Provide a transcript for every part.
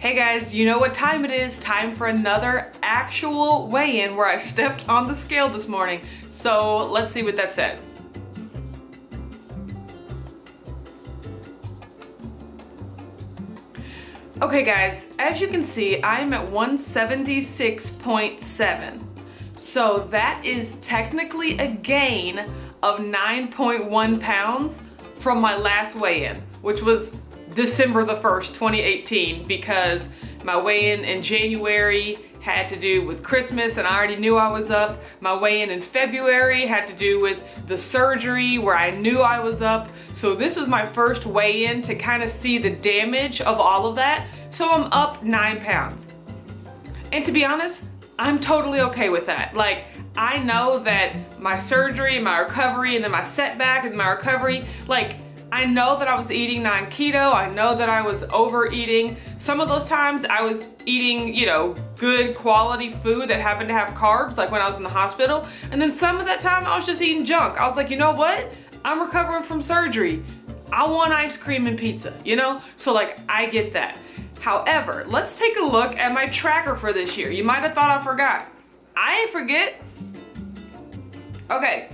Hey guys, you know what time it is? Time for another actual weigh-in where I stepped on the scale this morning. So let's see what that said. Okay guys, as you can see, I'm at 176.7. So that is technically a gain of 9.1 pounds from my last weigh-in, which was December the 1st, 2018, because my weigh-in in January had to do with Christmas and I already knew I was up. My weigh-in in February had to do with the surgery where I knew I was up. So this was my first weigh-in to kind of see the damage of all of that. So I'm up 9 pounds. And to be honest, I'm totally okay with that. Like, I know that my surgery, my recovery, and then my setback and my recovery, like, I know that I was eating non-keto, I know that I was overeating. Some of those times I was eating, you know, good quality food that happened to have carbs, like when I was in the hospital. And then some of that time I was just eating junk. I was like, you know what? I'm recovering from surgery. I want ice cream and pizza, you know? So like, I get that. However, let's take a look at my tracker for this year. You might have thought I forgot. I ain't forget. Okay.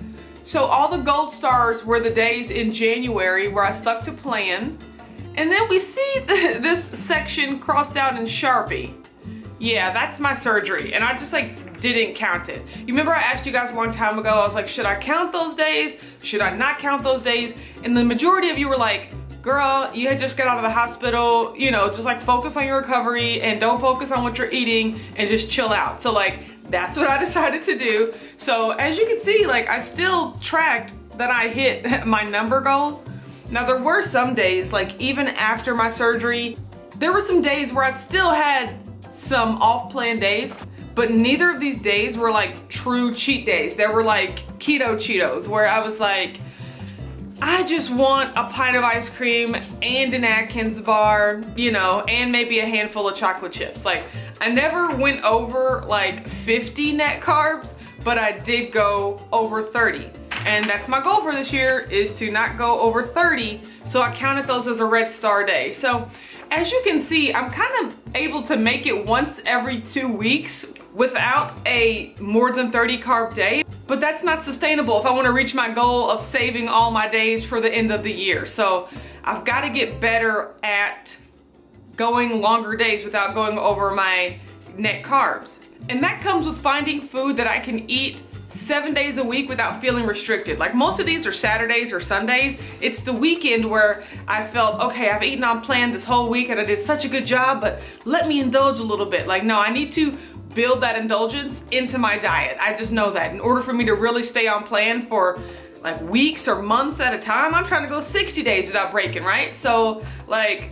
So all the gold stars were the days in January where I stuck to plan. And then we see this section crossed out in Sharpie. Yeah, that's my surgery. And I just like didn't count it. You remember I asked you guys a long time ago, I was like, should I count those days? Should I not count those days? And the majority of you were like, girl, you had just got out of the hospital, you know, just like focus on your recovery and don't focus on what you're eating and just chill out. So like, that's what I decided to do. So as you can see, like I still tracked that I hit my number goals. Now there were some days, like even after my surgery, there were some days where I still had some off-plan days, but neither of these days were like true cheat days. They were like keto Cheetos where I was like, I just want a pint of ice cream and an Atkins bar, you know, and maybe a handful of chocolate chips. Like, I never went over like 50 net carbs, but I did go over 30. And that's my goal for this year, is to not go over 30. So I counted those as a red star day. So as you can see, I'm kind of able to make it once every 2 weeks without a more than 30 carb day. But that's not sustainable if I want to reach my goal of saving all my days for the end of the year. So I've got to get better at going longer days without going over my net carbs. And that comes with finding food that I can eat 7 days a week without feeling restricted. Like most of these are Saturdays or Sundays. It's the weekend where I felt, okay, I've eaten on plan this whole week and I did such a good job, but let me indulge a little bit. Like, no, I need to build that indulgence into my diet. I just know that in order for me to really stay on plan for like weeks or months at a time, I'm trying to go 60 days without breaking, right? So like,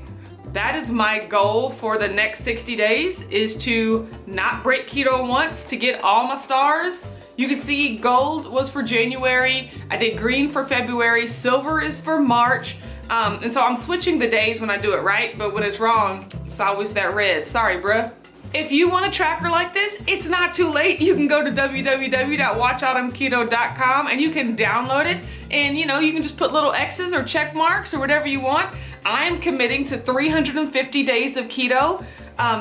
that is my goal for the next 60 days, is to not break keto once, to get all my stars. You can see gold was for January, I did green for February, silver is for March, and so I'm switching the days when I do it right, but when it's wrong, it's always that red. Sorry, bruh. If you want a tracker like this, it's not too late. You can go to www.watchautumnketo.com and you can download it. And you know, you can just put little X's or check marks or whatever you want. I am committing to 350 days of keto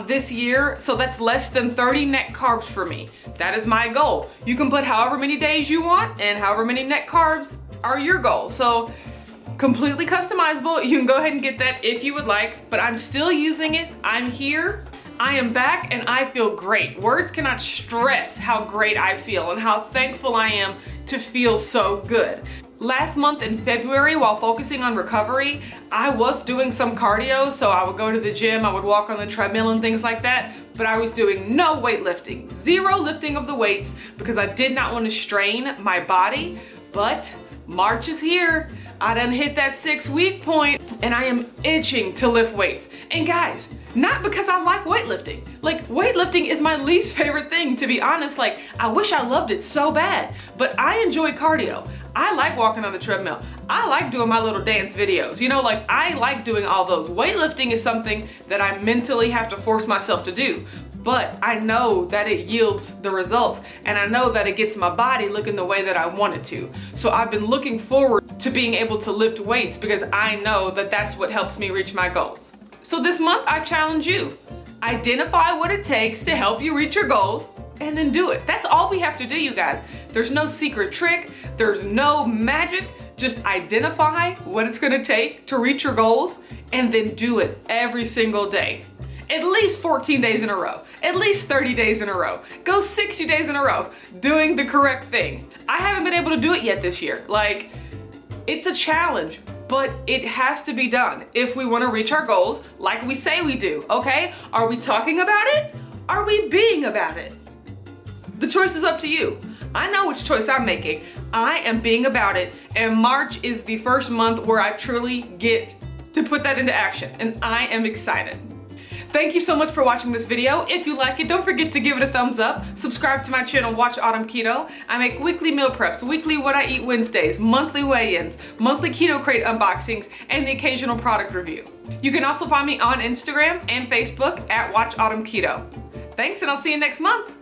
this year. So that's less than 30 net carbs for me. That is my goal. You can put however many days you want and however many net carbs are your goal. So completely customizable. You can go ahead and get that if you would like, but I'm still using it. I'm here. I am back and I feel great. Words cannot stress how great I feel and how thankful I am to feel so good. Last month in February, while focusing on recovery, I was doing some cardio. So I would go to the gym, I would walk on the treadmill and things like that, but I was doing no weightlifting, zero lifting of the weights because I did not want to strain my body. But March is here. I done hit that 6 week point and I am itching to lift weights. And guys, not because I like weightlifting. Like, weightlifting is my least favorite thing, to be honest. Like, I wish I loved it so bad, but I enjoy cardio. I like walking on the treadmill. I like doing my little dance videos. You know, like, I like doing all those. Weightlifting is something that I mentally have to force myself to do, but I know that it yields the results and I know that it gets my body looking the way that I want it to. So I've been looking forward to being able to lift weights because I know that that's what helps me reach my goals. So this month I challenge you. Identify what it takes to help you reach your goals, and then do it. That's all we have to do, you guys. There's no secret trick, there's no magic. Just identify what it's gonna take to reach your goals and then do it every single day. At least 14 days in a row, at least 30 days in a row, go 60 days in a row doing the correct thing. I haven't been able to do it yet this year. Like, it's a challenge, but it has to be done if we wanna reach our goals like we say we do, okay? Are we talking about it? Are we being about it? The choice is up to you. I know which choice I'm making. I am being about it, and March is the first month where I truly get to put that into action, and I am excited. Thank you so much for watching this video. If you like it, don't forget to give it a thumbs up. Subscribe to my channel, Watch Autumn Keto. I make weekly meal preps, weekly What I Eat Wednesdays, monthly weigh-ins, monthly Keto Crate unboxings, and the occasional product review. You can also find me on Instagram and Facebook at Watch Autumn Keto. Thanks, and I'll see you next month.